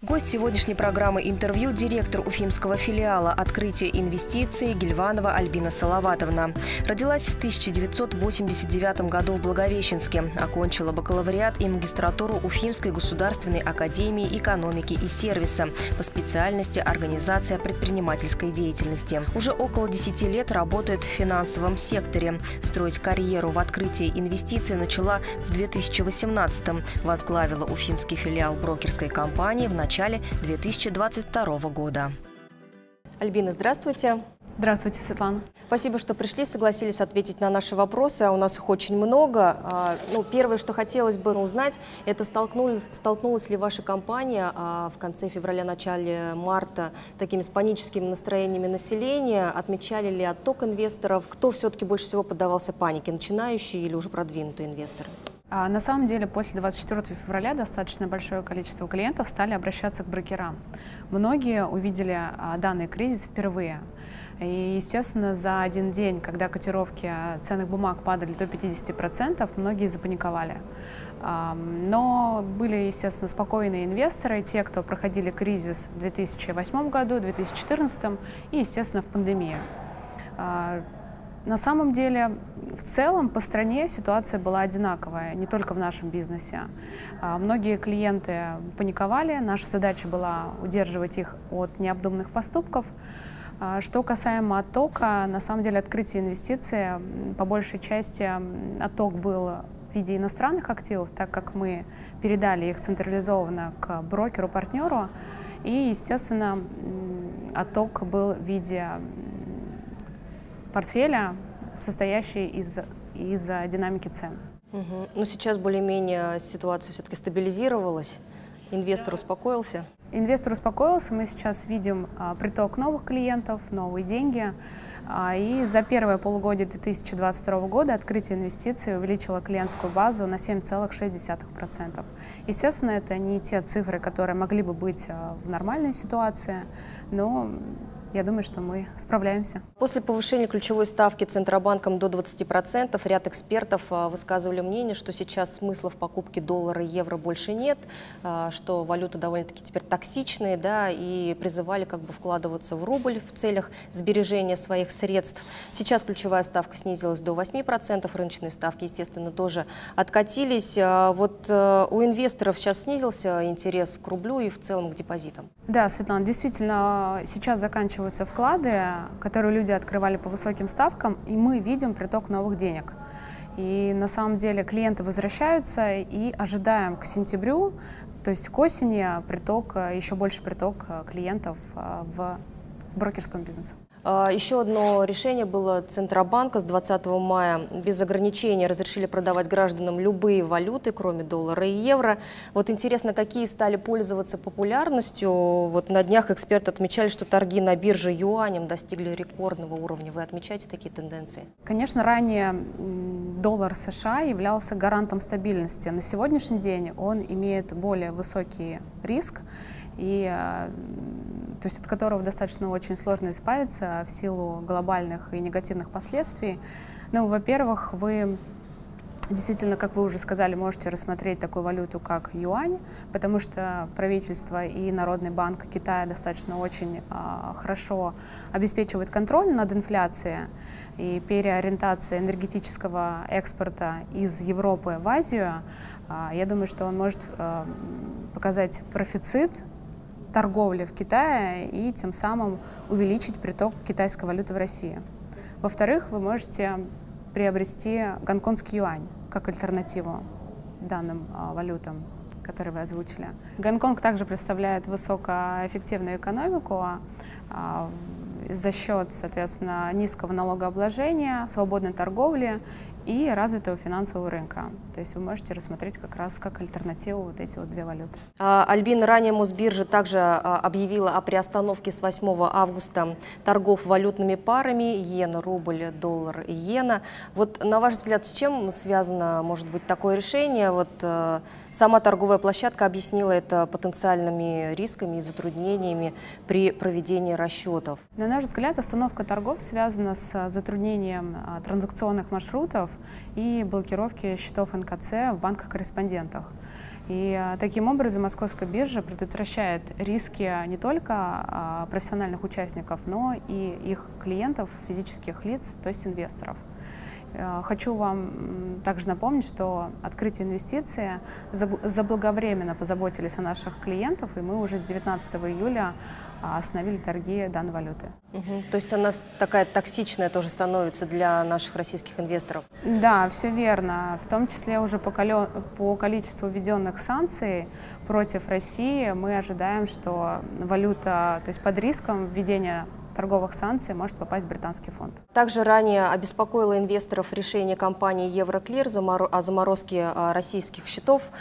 Гость сегодняшней программы интервью – директор Уфимского филиала «Открытие инвестиций» Гильванова Альбина Салаватовна. Родилась в 1989 году в Благовещенске. Окончила бакалавриат и магистратуру Уфимской государственной академии экономики и сервиса по специальности «Организация предпринимательской деятельности». Уже около 10 лет работает в финансовом секторе. Строить карьеру в «Открытии инвестиций» начала в 2018-м. Возглавила Уфимский филиал брокерской компании в начале 2022 года. Альбина, здравствуйте. Здравствуйте, Светлана. Спасибо, что пришли, согласились ответить на наши вопросы, а у нас их очень много. Ну, первое, что хотелось бы узнать, это столкнулась ли ваша компания в конце февраля, начале марта такими с паническими настроениями населения? Отмечали ли отток инвесторов? Кто все-таки больше всего поддавался панике, начинающие или уже продвинутые инвесторы? На самом деле, после 24 февраля достаточно большое количество клиентов стали обращаться к брокерам. Многие увидели данный кризис впервые. И, естественно, за один день, когда котировки ценных бумаг падали до 50%, многие запаниковали. Но были, естественно, спокойные инвесторы, те, кто проходили кризис в 2008 году, 2014 и, естественно, в пандемию. На самом деле, в целом по стране ситуация была одинаковая, не только в нашем бизнесе. Многие клиенты паниковали, наша задача была удерживать их от необдуманных поступков. Что касаемо оттока, на самом деле открытие инвестиций, по большей части отток был в виде иностранных активов, так как мы передали их централизованно к брокеру-партнеру, и, естественно, отток был в виде портфеля, состоящий из-за динамики цен. Угу. Но сейчас более-менее ситуация все-таки стабилизировалась, инвестор успокоился? Инвестор успокоился, мы сейчас видим приток новых клиентов, новые деньги. И за первое полугодие 2022 года открытие инвестиций увеличило клиентскую базу на 7,6%. Естественно, это не те цифры, которые могли бы быть в нормальной ситуации, но я думаю, что мы справляемся. После повышения ключевой ставки Центробанком до 20% ряд экспертов высказывали мнение, что сейчас смысла в покупке доллара и евро больше нет, что валюты довольно-таки теперь токсичные, да, и призывали как бы вкладываться в рубль в целях сбережения своих средств. Сейчас ключевая ставка снизилась до 8%, рыночные ставки, естественно, тоже откатились. Вот у инвесторов сейчас снизился интерес к рублю и в целом к депозитам. Да, Светлана, действительно, сейчас заканчивается вклады, которые люди открывали по высоким ставкам, и мы видим приток новых денег. И на самом деле клиенты возвращаются, и ожидаем к сентябрю, то есть к осени, еще больше приток клиентов в брокерском бизнесе. Еще одно решение было Центробанка. С 20 мая без ограничений разрешили продавать гражданам любые валюты, кроме доллара и евро. Вот интересно, какие стали пользоваться популярностью. Вот на днях эксперты отмечали, что торги на бирже юанем достигли рекордного уровня. Вы отмечаете такие тенденции? Конечно, ранее доллар США являлся гарантом стабильности. На сегодняшний день он имеет более высокий риск, то есть от которого достаточно очень сложно избавиться в силу глобальных и негативных последствий. Ну, во-первых, вы действительно, как вы уже сказали, можете рассмотреть такую валюту, как юань, потому что правительство и Народный банк Китая достаточно очень хорошо обеспечивают контроль над инфляцией, и переориентация энергетического экспорта из Европы в Азию, я думаю, что он может показать профицит торговли в Китае и тем самым увеличить приток китайской валюты в Россию. Во-вторых, вы можете приобрести гонконгский юань как альтернативу данным валютам, которые вы озвучили. Гонконг также представляет высокоэффективную экономику за счет, соответственно, низкого налогообложения, свободной торговли и развитого финансового рынка. То есть вы можете рассмотреть как раз как альтернативу вот эти вот две валюты. Альбина, ранее Мосбиржа также объявила о приостановке с 8 августа торгов валютными парами иена, рубль, доллар, иена. Вот на ваш взгляд, с чем связано, может быть, такое решение? Вот сама торговая площадка объяснила это потенциальными рисками и затруднениями при проведении расчетов. На наш взгляд, остановка торгов связана с затруднением транзакционных маршрутов и блокировки счетов НКЦ в банках-корреспондентах. И таким образом Московская биржа предотвращает риски не только профессиональных участников, но и их клиентов, физических лиц, то есть инвесторов. Хочу вам также напомнить, что «Открытие инвестиций» заблаговременно позаботились о наших клиентах, и мы уже с 19 июля остановили торги данной валюты. То есть она такая токсичная тоже становится для наших российских инвесторов? Да, все верно. В том числе уже по количеству введенных санкций против России мы ожидаем, что валюта, то есть под риском введения торговых санкций, может попасть в британский фонд. Также ранее обеспокоило инвесторов решение компании «Евроклир» о заморозке российских счетов.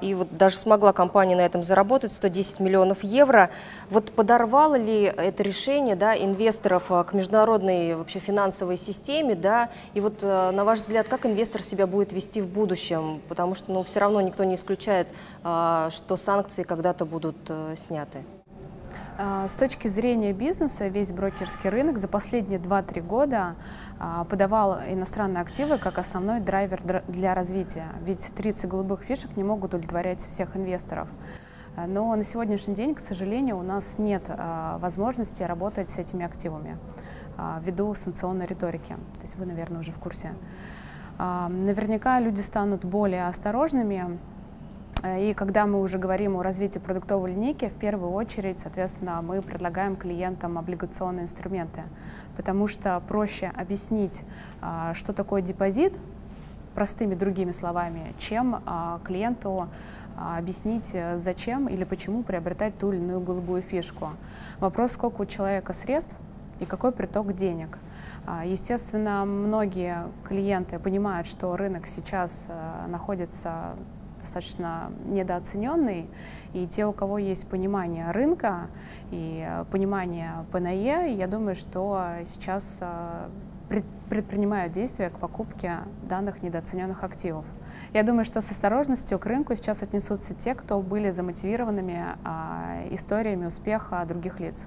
И вот даже смогла компания на этом заработать 110 миллионов евро. Вот подорвало ли это решение, да, инвесторов к международной вообще финансовой системе? Да? И вот, на ваш взгляд, как инвестор себя будет вести в будущем? Потому что все равно никто не исключает, что санкции когда-то будут сняты. С точки зрения бизнеса, весь брокерский рынок за последние 2-3 года подавал иностранные активы как основной драйвер для развития, ведь 30 голубых фишек не могут удовлетворять всех инвесторов. Но на сегодняшний день, к сожалению, у нас нет возможности работать с этими активами ввиду санкционной риторики, то есть вы, наверное, уже в курсе. Наверняка люди станут более осторожными. И когда мы уже говорим о развитии продуктовой линейки, в первую очередь, соответственно, мы предлагаем клиентам облигационные инструменты, потому что проще объяснить, что такое депозит, простыми другими словами, чем клиенту объяснить, зачем или почему приобретать ту или иную голубую фишку. Вопрос, сколько у человека средств и какой приток денег. Естественно, многие клиенты понимают, что рынок сейчас находится достаточно недооцененный, и те, у кого есть понимание рынка и понимание ПНЕ, я думаю, что сейчас предпринимают действия к покупке данных недооцененных активов. Я думаю, что с осторожностью к рынку сейчас отнесутся те, кто были замотивированными историями успеха других лиц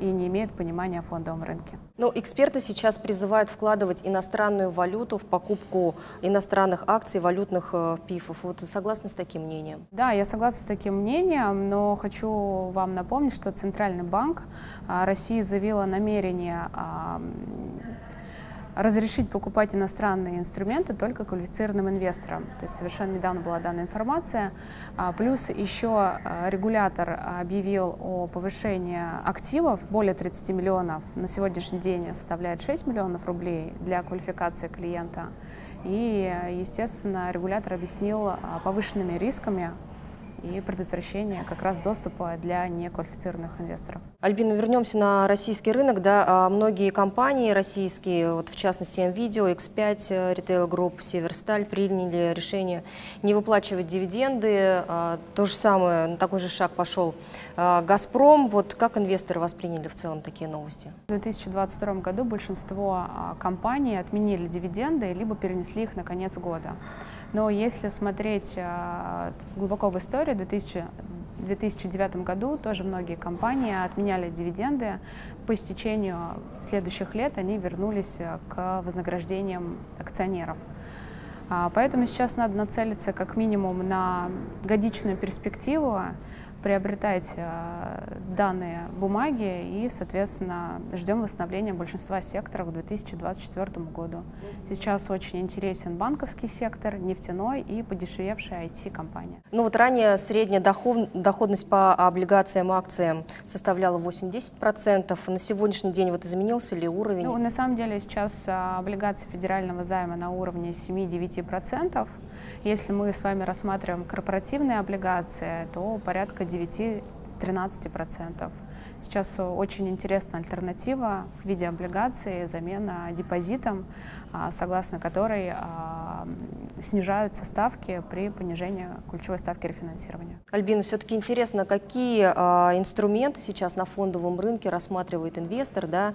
и не имеют понимания о фондовом рынке. Но эксперты сейчас призывают вкладывать иностранную валюту в покупку иностранных акций, валютных пифов. Вот согласны с таким мнением? Да, я согласна с таким мнением, но хочу вам напомнить, что Центральный банк России заявил о намерении разрешить покупать иностранные инструменты только квалифицированным инвесторам. То есть совершенно недавно была данная информация. Плюс еще регулятор объявил о повышении активов более 30 миллионов. На сегодняшний день составляет 6 миллионов рублей для квалификации клиента. И, естественно, регулятор объяснил повышенными рисками и предотвращение как раз доступа для неквалифицированных инвесторов. Альбина, вернемся на российский рынок. Да, многие компании российские, вот в частности МВИДЕО, X5, Retail Group, Северсталь, приняли решение не выплачивать дивиденды. То же самое, на такой же шаг пошел Газпром. Вот как инвесторы восприняли в целом такие новости? В 2022 году большинство компаний отменили дивиденды, либо перенесли их на конец года. Но если смотреть глубоко в историю, в 2009 году тоже многие компании отменяли дивиденды. По истечению следующих лет они вернулись к вознаграждениям акционеров. Поэтому сейчас надо нацелиться как минимум на годичную перспективу, приобретать данные бумаги и, соответственно, ждем восстановления большинства секторов к 2024 году. Сейчас очень интересен банковский сектор, нефтяной и подешевевшая IT-компания. Ну вот ранее средняя доходность по облигациям, акциям составляла 8-10%. На сегодняшний день вот изменился ли уровень? Ну, на самом деле сейчас облигации федерального займа на уровне 7-9%. Если мы с вами рассматриваем корпоративные облигации, то порядка 9-13%. Сейчас очень интересна альтернатива в виде облигаций, замена депозитом, согласно которой снижаются ставки при понижении ключевой ставки рефинансирования. Альбина, все-таки интересно, какие инструменты сейчас на фондовом рынке рассматривает инвестор, да?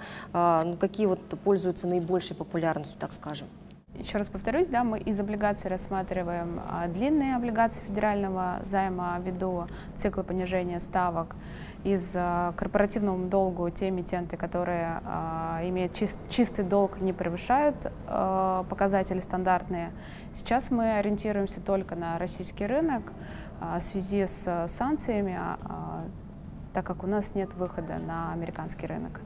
Какие вот пользуются наибольшей популярностью, так скажем? Еще раз повторюсь, да, мы из облигаций рассматриваем длинные облигации федерального займа ввиду цикла понижения ставок, из корпоративного долгу те эмитенты, которые имеют чистый долг, не превышают показатели стандартные. Сейчас мы ориентируемся только на российский рынок в связи с санкциями, так как у нас нет выхода на американский рынок.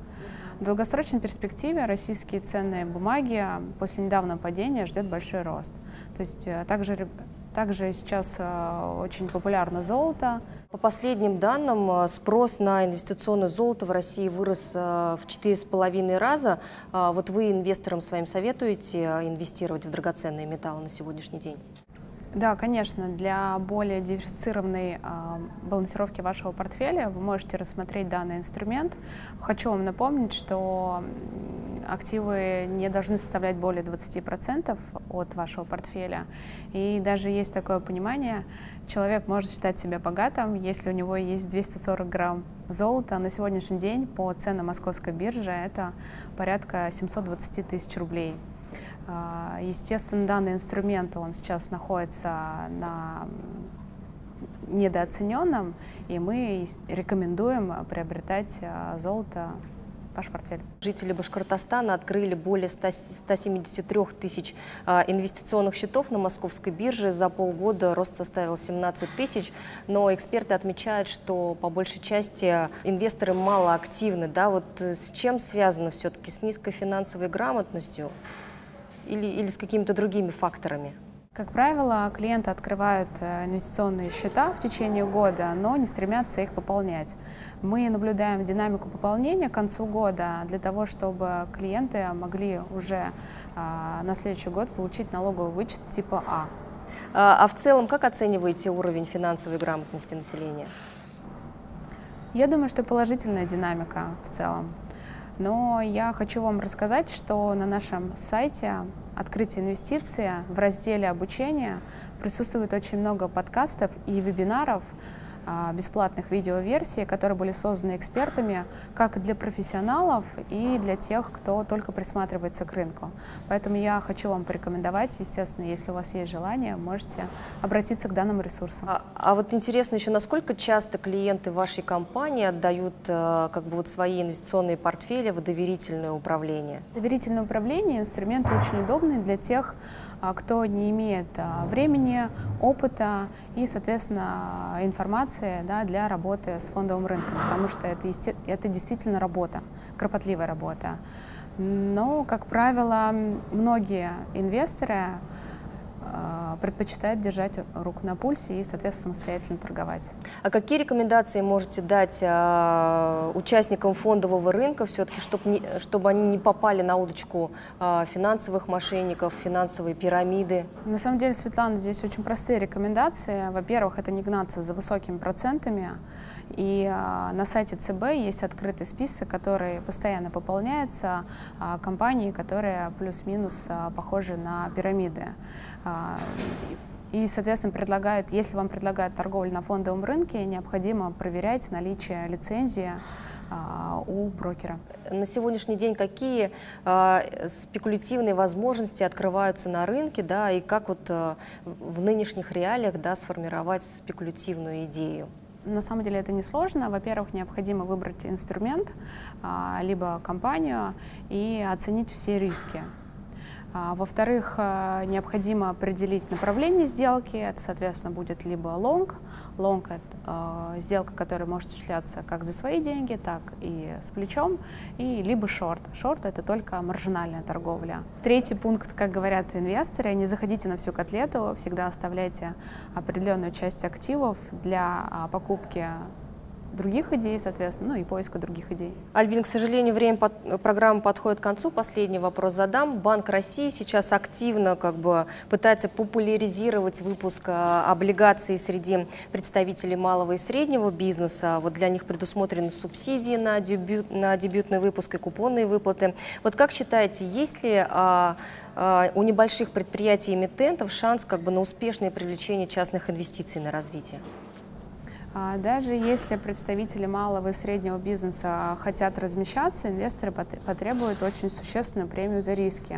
В долгосрочной перспективе российские ценные бумаги после недавнего падения ждет большой рост. То есть также сейчас очень популярно золото. По последним данным, спрос на инвестиционное золото в России вырос в 4,5 раза. Вот вы инвесторам своим советуете инвестировать в драгоценные металлы на сегодняшний день? Да, конечно. Для более диверсифицированной балансировки вашего портфеля вы можете рассмотреть данный инструмент. Хочу вам напомнить, что активы не должны составлять более 20% от вашего портфеля. И даже есть такое понимание, человек может считать себя богатым, если у него есть 240 грамм золота. На сегодняшний день по ценам Московской биржи это порядка 720 тысяч рублей. Естественно, данный инструмент, он сейчас находится на недооцененном, и мы рекомендуем приобретать золото в ваш портфель. Жители Башкортостана открыли более 173 тысяч инвестиционных счетов на Московской бирже. За полгода рост составил 17 тысяч, но эксперты отмечают, что по большей части инвесторы мало активны. Да? Вот с чем связано все-таки? С низкой финансовой грамотностью? Или с какими-то другими факторами? Как правило, клиенты открывают инвестиционные счета в течение года, но не стремятся их пополнять. Мы наблюдаем динамику пополнения к концу года для того, чтобы клиенты могли уже на следующий год получить налоговый вычет типа А. А в целом, как оцениваете уровень финансовой грамотности населения? Я думаю, что положительная динамика в целом. Но я хочу вам рассказать, что на нашем сайте «Открытие инвестиций» в разделе «Обучение» присутствует очень много подкастов и вебинаров, бесплатных видеоверсий, которые были созданы экспертами как для профессионалов и для тех, кто только присматривается к рынку. Поэтому я хочу вам порекомендовать, естественно, если у вас есть желание, можете обратиться к данному ресурсу. А вот интересно еще, насколько часто клиенты вашей компании отдают свои инвестиционные портфели в доверительное управление? Доверительное управление – инструмент очень удобный для тех, кто не имеет времени, опыта и, соответственно, информации, да, для работы с фондовым рынком, потому что это действительно работа, кропотливая работа. Но, как правило, многие инвесторы предпочитают держать руку на пульсе и, соответственно, самостоятельно торговать. А какие рекомендации можете дать участникам фондового рынка, все-таки, чтобы они не попали на удочку финансовых мошенников, финансовой пирамиды? На самом деле, Светлана, здесь очень простые рекомендации. Во-первых, это не гнаться за высокими процентами. И на сайте ЦБ есть открытый список, который постоянно пополняется, компаний, которые плюс-минус похожи на пирамиды. И, соответственно, если вам предлагают торговлю на фондовом рынке, необходимо проверять наличие лицензии у брокера. На сегодняшний день какие спекулятивные возможности открываются на рынке, да, и как в нынешних реалиях, да, сформировать спекулятивную идею? На самом деле это несложно. Во-первых, необходимо выбрать инструмент, либо компанию и оценить все риски. Во-вторых, необходимо определить направление сделки. Это, соответственно, будет либо лонг. Лонг – это сделка, которая может осуществляться как за свои деньги, так и с плечом, и либо шорт. Шорт – это только маржинальная торговля. Третий пункт, как говорят инвесторы, не заходите на всю котлету, всегда оставляйте определенную часть активов для покупки других идей, соответственно, и поиска других идей. Альбин, к сожалению, время программы подходит к концу. Последний вопрос задам. Банк России сейчас активно пытается популяризировать выпуск облигаций среди представителей малого и среднего бизнеса. Вот для них предусмотрены субсидии на дебютный выпуск и купонные выплаты. Вот как считаете, есть ли у небольших предприятий эмитентов шанс на успешное привлечение частных инвестиций на развитие? Даже если представители малого и среднего бизнеса хотят размещаться, инвесторы потребуют очень существенную премию за риски.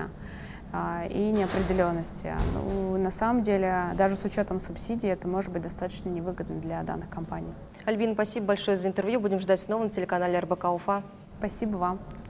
и неопределенности. Ну, на самом деле, даже с учетом субсидий, это может быть достаточно невыгодно для данных компаний. Альбина, спасибо большое за интервью. Будем ждать снова на телеканале РБК Уфа. Спасибо вам.